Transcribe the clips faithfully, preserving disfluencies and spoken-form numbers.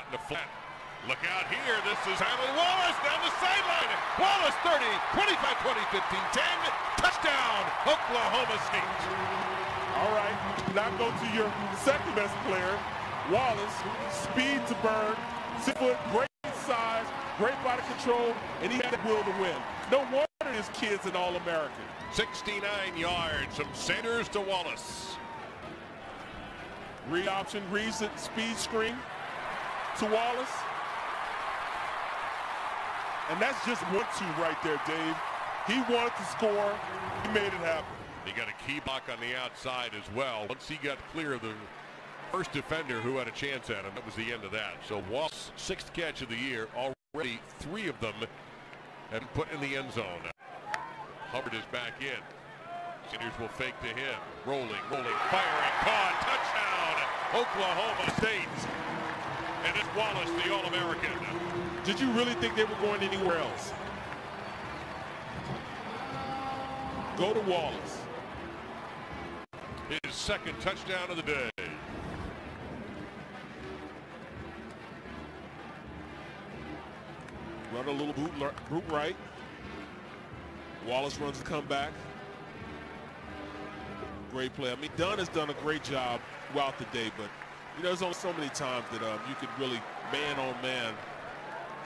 out in the flat. Look out here. This is Tylan Wallace down the sideline. Wallace thirty, twenty-five, twenty, fifteen, ten. Touchdown, Oklahoma State. All right. Now go to your second best player, Wallace. Speed to burn. Six foot, great size, great body control, and he had the will to win. No wonder his kid's an All-American. sixty-nine yards from Sanders to Wallace. Read option, reads it, speed screen to Wallace. And that's just one two right there, Dave. He wanted to score. He made it happen. He got a key block on the outside as well. Once he got clear of the first defender who had a chance at him, that was the end of that. So Wallace's sixth catch of the year. Already three of them have been put in the end zone. Hubbard is back in. Sanders will fake to him. Rolling, rolling, firing, caught, touchdown, Oklahoma State. And it's Wallace, the All-American. Did you really think they were going anywhere else? Go to Wallace. His second touchdown of the day. Run a little boot, boot right. Wallace runs the comeback. Great play. I mean, Dunn has done a great job throughout the day, but you know, there's only so many times that um, you could really man on man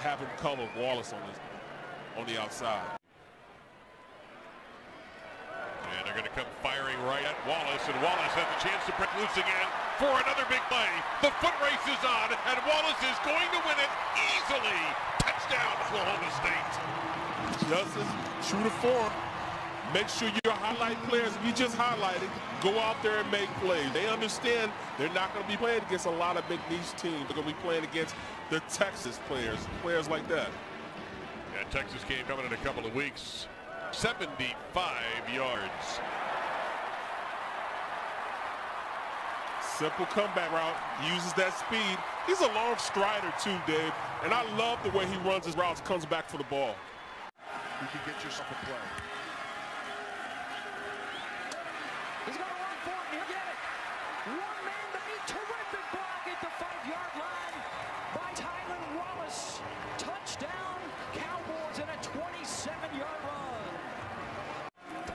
have him cover Wallace on this on the outside. And they're going to come firing right at Wallace, and Wallace has a chance to break loose again for another big play. The foot race is on, and Wallace is going to win it easily. Touchdown, Oklahoma State. Justice, true to form. Make sure your highlight players, you just highlighted, go out there and make plays. They understand they're not going to be playing against a lot of big niche teams. They're going to be playing against the Texas players, players like that. Yeah, Texas game coming in a couple of weeks. seventy-five yards. Simple comeback route. He uses that speed. He's a long strider too, Dave. And I love the way he runs his routes, comes back for the ball. You can get yourself a play. He's going to run for it, and he'll get it. One man made, terrific block at the five-yard line by Tylan Wallace. Touchdown, Cowboys in a twenty-seven-yard run.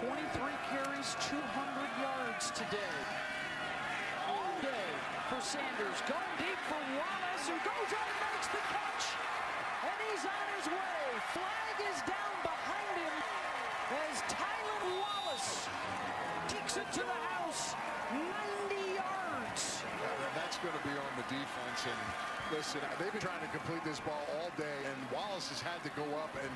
twenty-three carries, two hundred yards today. All day for Sanders. Going deep for Wallace, who goes out and makes the catch. And he's on his way. Flag is down behind him as Tylan Wallace takes it to the house, ninety yards. Yeah, and that's going to be on the defense. And listen, they've been trying to complete this ball all day, and Wallace has had to go up and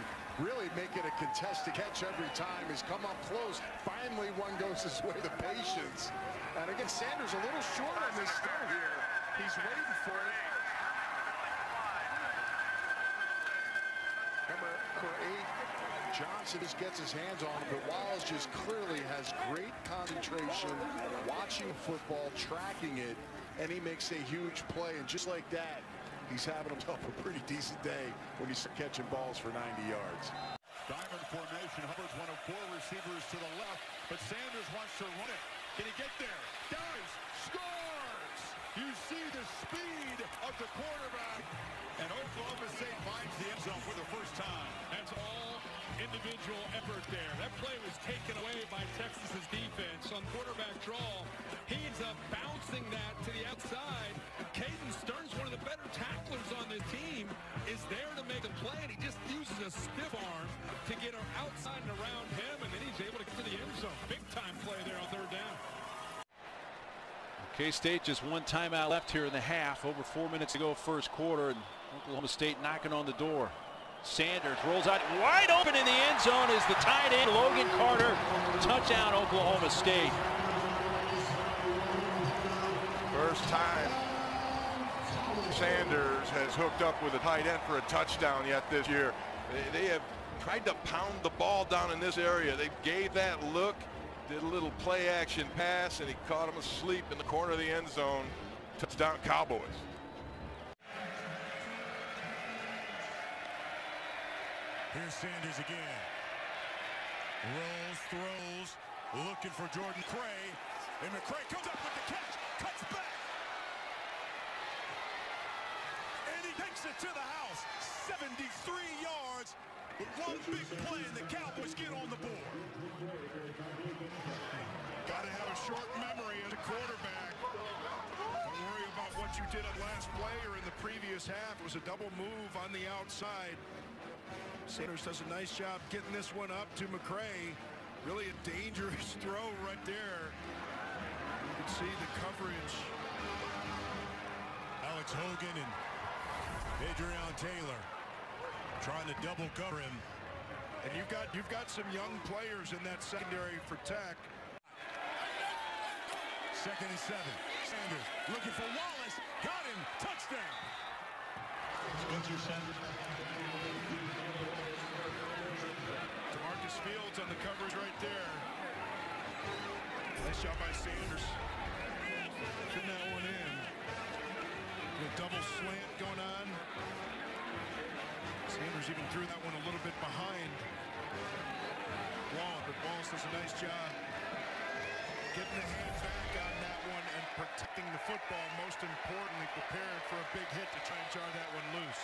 really make it a contested catch every time. He's come up close. Finally, one goes his way. The patience. And again, Sanders a little short on this throw here. He's waiting for it. Number eight. Johnson just gets his hands on him, but Wallace just clearly has great concentration, watching football, tracking it, and he makes a huge play. And just like that, he's having himself a pretty decent day when he's catching balls for ninety yards. Diamond formation. Hubbard's one of four receivers to the left, but Sanders wants to run it. Can he get there? Does. Scores! You see the speed of the quarterback, and Oklahoma State finds the end zone for the first time. That's all individual effort there. That play was taken away by Texas's defense on quarterback draw. He ends up bouncing that to the outside. Caden Stearns, one of the better tacklers on the team, is there to make a play, and he just uses a stiff arm to get him outside and around him, and then he's able to get to the end zone. Big time play there on third down. K-State just one timeout left here in the half. Over four minutes to go, first quarter, and Oklahoma State knocking on the door. Sanders rolls out wide open in the end zone is the tight end, Logan Carter. Touchdown, Oklahoma State. First time Sanders has hooked up with a tight end for a touchdown yet this year. They, they have tried to pound the ball down in this area. They gave that look, did a little play action pass, and he caught him asleep in the corner of the end zone. Touchdown, Cowboys. Here's Sanders again. Rolls, throws, looking for Jordan Cray. And McCray comes up with the catch, cuts back. In and he takes it to the house. seventy-three yards with one big play, and the Cowboys get on the board. Got to have a short memory as a quarterback. Don't worry about what you did on last play or in the previous half. It was a double move on the outside. Sanders does a nice job getting this one up to McCray. Really a dangerous throw right there. You can see the coverage. Alex Hogan and Adrian Taylor trying to double cover him. And you've got you've got some young players in that secondary for Tech. Second and seven. Sanders looking for Wallace. Got him. Touchdown. Spencer Sanders. DeMarcus Fields on the coverage right there. Nice job by Sanders. Putting that one in. The double slant going on. Sanders even threw that one a little bit behind Wallace, but Wallace does a nice job getting the hand back on that one and protecting the football. Most importantly, preparing for a big hit to try and jar that one loose.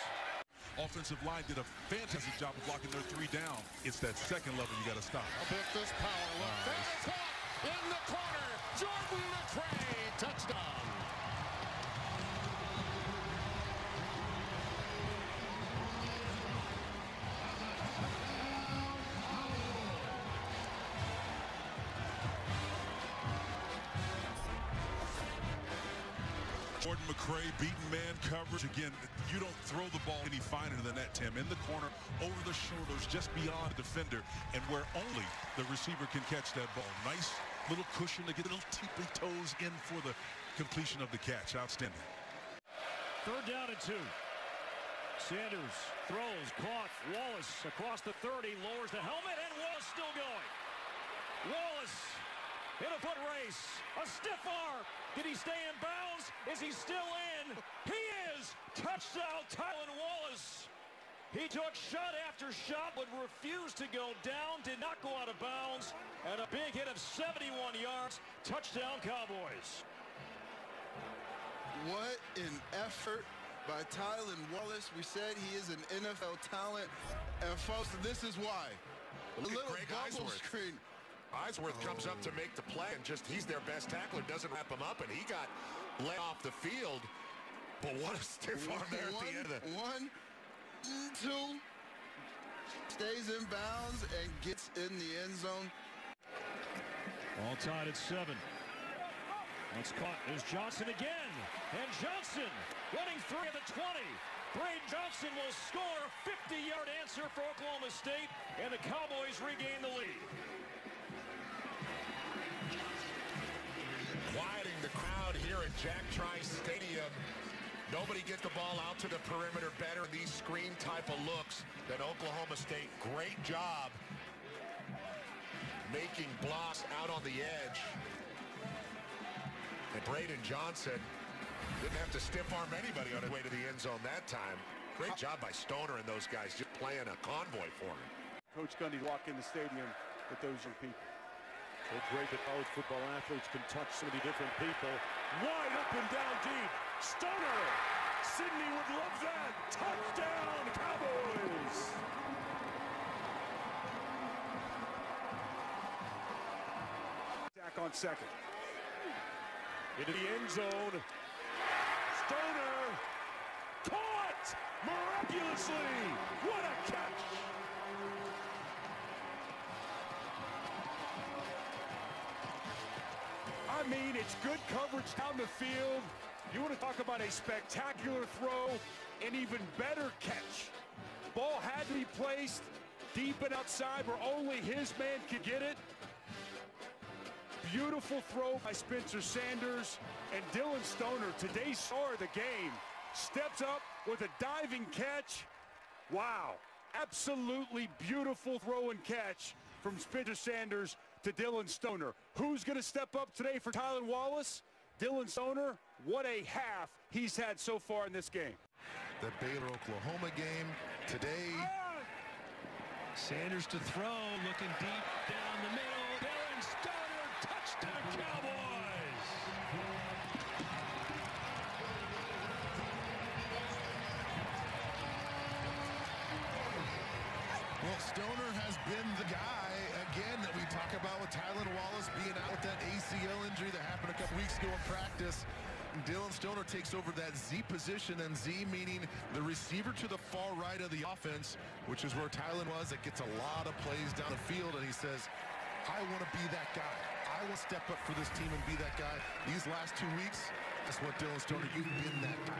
Offensive line did a fantastic job of blocking their three down. It's that second level you got to stop. Up with this power. Look, nice. That is caught in the corner. Jordan Cray, touchdown. Jordan McCray beating man coverage. Again, you don't throw the ball any finer than that, Tim. In the corner, over the shoulders, just beyond the defender, and where only the receiver can catch that ball. Nice little cushion to get the little teepee toes in for the completion of the catch. Outstanding. Third down and two. Sanders throws, caught. Wallace across the thirty, lowers the helmet, and Wallace still going. Wallace in a foot race, a stiff arm. Did he stay in bounds? Is he still in? He is! Touchdown, Tylan Wallace. He took shot after shot, but refused to go down, did not go out of bounds, and a big hit of seventy-one yards. Touchdown, Cowboys. What an effort by Tylan Wallace. We said he is an N F L talent, and folks, this is why. A little bubble screen. Eisworth oh. comes up to make the play, and just he's their best tackler, doesn't wrap him up, and he got let off the field. But what a stiff arm there one, at the end of the... One, two, stays in bounds and gets in the end zone. All tied at seven. That's caught. There's Johnson again, and Johnson running three of the twenty. Braydon Johnson will score a fifty-yard answer for Oklahoma State, and the Cowboys regain the lead. Quieting the crowd here at Jack Trice Stadium. Nobody get the ball out to the perimeter better. These screen type of looks than Oklahoma State. Great job making blocks out on the edge. And Braydon Johnson didn't have to stiff arm anybody on his way to the end zone that time. Great job by Stoner and those guys just playing a convoy for him. Coach Gundy walked in the stadium with those young people. It's great that college football athletes can touch so many different people. Wide up and down deep. Stoner! Sydney would love that. Touchdown, Cowboys! Back on second. Into the end zone. Stoner! Caught! Miraculously! What a catch! I mean, it's good coverage down the field. You want to talk about a spectacular throw, an even better catch. Ball had to be placed deep and outside where only his man could get it. Beautiful throw by Spencer Sanders and Dylan Stoner, today's star of the game. Steps up with a diving catch. Wow, absolutely beautiful throw and catch from Spencer Sanders to Dylan Stoner. Who's going to step up today for Tylan Wallace? Dylan Stoner, what a half he's had so far in this game. The Baylor, Oklahoma game today. Ah! Sanders to throw, looking deep down the middle. Dylan Stoner, touchdown, Cowboys! Stoner has been the guy, again, that we talk about with Tylan Wallace being out with that A C L injury that happened a couple weeks ago in practice. Dylan Stoner takes over that Z position, and Z meaning the receiver to the far right of the offense, which is where Tylan was. It gets a lot of plays down the field, and he says, I want to be that guy. I will step up for this team and be that guy. These last two weeks, that's what Dylan Stoner, you've been that guy.